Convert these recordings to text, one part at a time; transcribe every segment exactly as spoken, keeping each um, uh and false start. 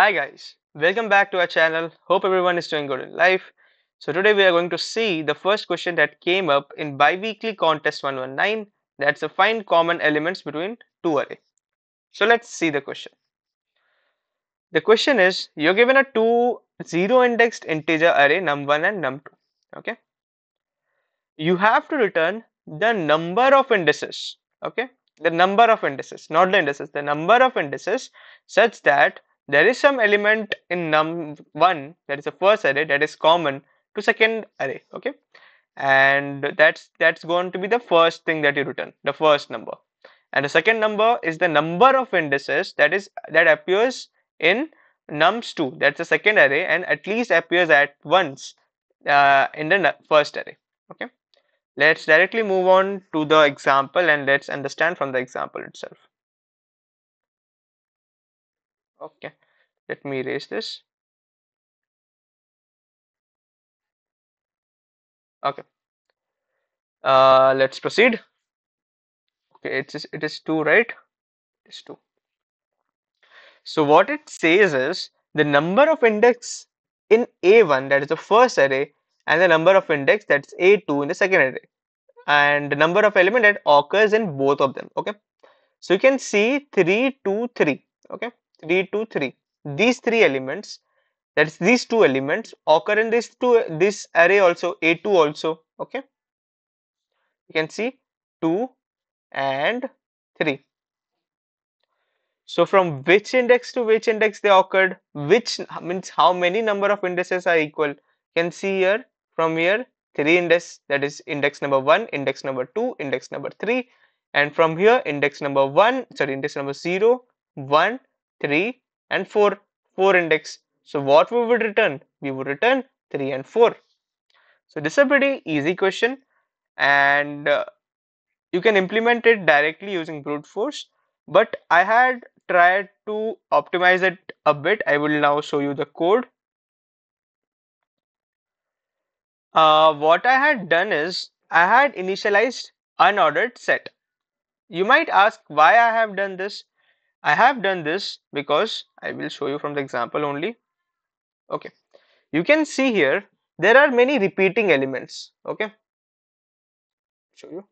Hi guys, welcome back to our channel. Hope everyone is doing good in life. So today we are going to see the first question that came up in biweekly contest one nineteen, that's the find common elements between two array. So let's see the question. The question is, you're given a two zero indexed integer array num one and num two. Okay, you have to return the number of indices, okay, the number of indices, not the indices, the number of indices such that there is some element in num one, that is the first array, that is common to second array, okay, and that's that's going to be the first thing that you return, the first number, and the second number is the number of indices that is that appears in nums two, that's the second array, and at least appears at once uh, in the first array. Okay, let's directly move on to the example and let's understand from the example itself. Okay, let me erase this. Okay, uh, let's proceed. Okay, it is it is two, right? It is two. So what it says is the number of index in A one, that is the first array, and the number of index, that's A two, in the second array, and the number of element that occurs in both of them. Okay, so you can see three, two, three. Okay, three, two, three. These three elements, that's these two elements, occur in this two this array also, A two also. Okay, you can see two and three. So from which index to which index they occurred, which means how many number of indices are equal. You can see here, from here, three indices, that is index number one, index number two, index number three, and from here index number one, sorry, index number zero, one, three and four, four index. So what we would return? We would return three and four. So this is a pretty easy question, and uh, you can implement it directly using brute force, but I had tried to optimize it a bit. I will now show you the code. Uh, what I had done is I had initialized unordered set. You might ask why I have done this. I have done this because I will show you from the example only. Okay, you can see here there are many repeating elements. Okay, show you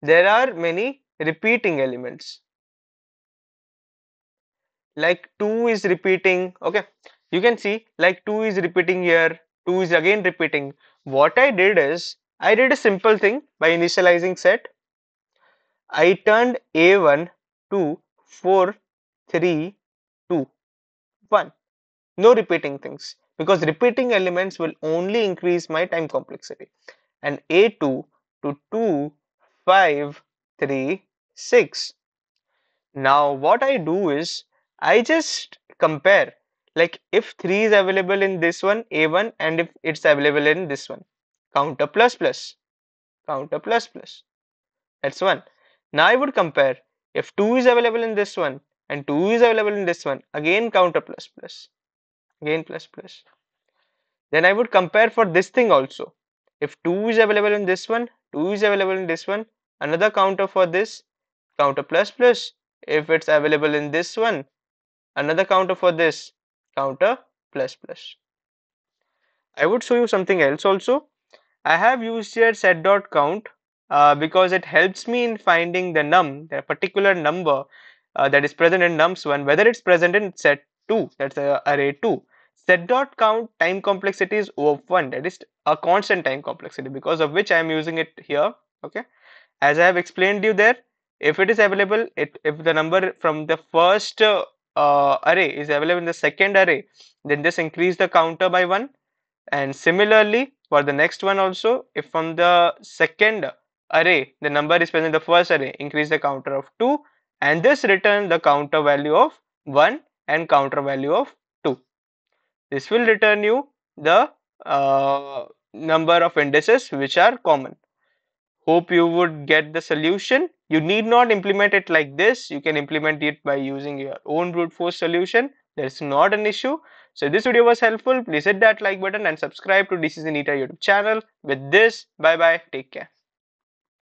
there are many repeating elements, like two is repeating. Okay, you can see like two is repeating here, two is again repeating. What I did is I did a simple thing by initializing set. I turned A one to four, three, two, one. No repeating things, because repeating elements will only increase my time complexity. And A two to two, five, three, six. Now what I do is I just compare, like if three is available in this one, A one, and if it's available in this one, counter plus plus, counter plus plus, that's one. Now I would compare if two is available in this one and two is available in this one, again counter plus plus, again plus plus. Then I would compare for this thing also. If two is available in this one, two is available in this one, another counter for this, counter plus plus. If it's available in this one, another counter for this, counter plus plus. I would show you something else also. I have used here set.count uh, because it helps me in finding the num, the particular number uh, that is present in nums one, whether it's present in set two, that's uh, array two. Set.count time complexity is O of one, that is a constant time complexity, because of which I am using it here. Okay, as I have explained you there, if it is available, it, if the number from the first uh, Uh, array is available in the second array, then just increase the counter by one, and similarly for the next one also, if from the second array the number is present in the first array, increase the counter of two, and this return the counter value of one and counter value of two. This will return you the uh, number of indices which are common. Hope you would get the solution. You need not implement it like this. You can implement it by using your own brute force solution. That's not an issue. So if this video was helpful, please hit that like button and subscribe to D C C N I T A YouTube channel. With this, bye bye, take care.